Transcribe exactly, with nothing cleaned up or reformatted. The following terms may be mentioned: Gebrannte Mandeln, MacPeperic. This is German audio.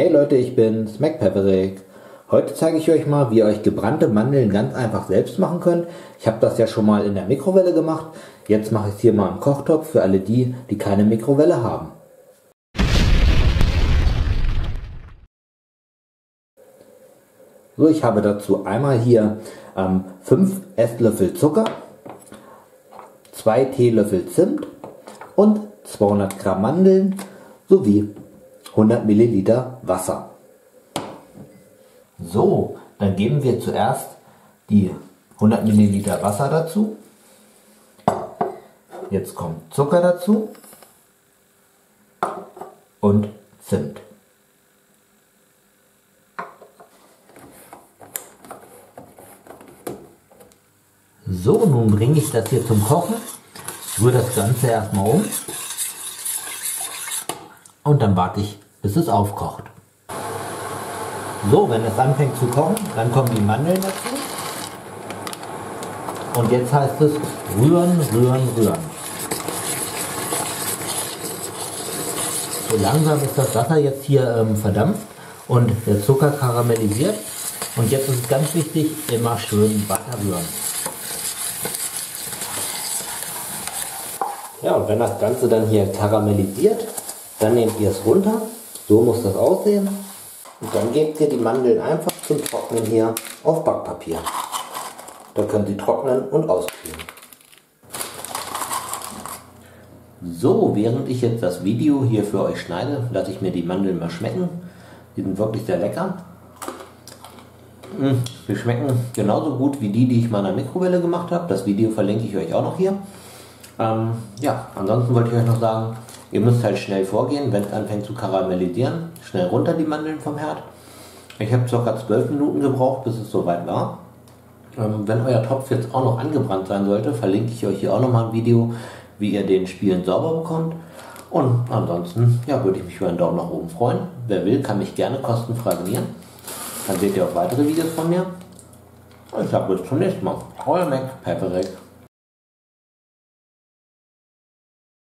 Hey Leute, ich bin's, MacPeperic. Heute zeige ich euch mal, wie ihr euch gebrannte Mandeln ganz einfach selbst machen könnt. Ich habe das ja schon mal in der Mikrowelle gemacht. Jetzt mache ich es hier mal im Kochtopf für alle die, die keine Mikrowelle haben. So, ich habe dazu einmal hier ähm, fünf Esslöffel Zucker, zwei Teelöffel Zimt und zweihundert Gramm Mandeln sowie hundert Milliliter Wasser. So, dann geben wir zuerst die hundert Milliliter Wasser dazu. Jetzt kommt Zucker dazu und Zimt. So, nun bringe ich das hier zum Kochen. Ich rühre das Ganze erstmal um und dann warte ich, bis es aufkocht. So, wenn es anfängt zu kochen, dann kommen die Mandeln dazu. Und jetzt heißt es rühren, rühren, rühren. So langsam ist das Wasser jetzt hier ähm, verdampft und der Zucker karamellisiert. Und jetzt ist es ganz wichtig, immer schön Wasser rühren. Ja, und wenn das Ganze dann hier karamellisiert, dann nehmt ihr es runter. So muss das aussehen. Und dann gebt ihr die Mandeln einfach zum Trocknen hier auf Backpapier. Da können sie trocknen und auskühlen. So, während ich jetzt das Video hier für euch schneide, lasse ich mir die Mandeln mal schmecken. Die sind wirklich sehr lecker. Die schmecken genauso gut wie die, die ich mal in der Mikrowelle gemacht habe. Das Video verlinke ich euch auch noch hier. Ähm, ja, ansonsten wollte ich euch noch sagen, ihr müsst halt schnell vorgehen, wenn es anfängt zu karamellisieren. Schnell runter die Mandeln vom Herd. Ich habe ca. zwölf Minuten gebraucht, bis es soweit war. Ähm, wenn euer Topf jetzt auch noch angebrannt sein sollte, verlinke ich euch hier auch nochmal ein Video, wie ihr den Spielen sauber bekommt. Und ansonsten ja, würde ich mich über einen Daumen nach oben freuen. Wer will, kann mich gerne kostenfrei abonnieren. Dann seht ihr auch weitere Videos von mir. Ich sage bis zum nächsten Mal. Euer MacPeperic.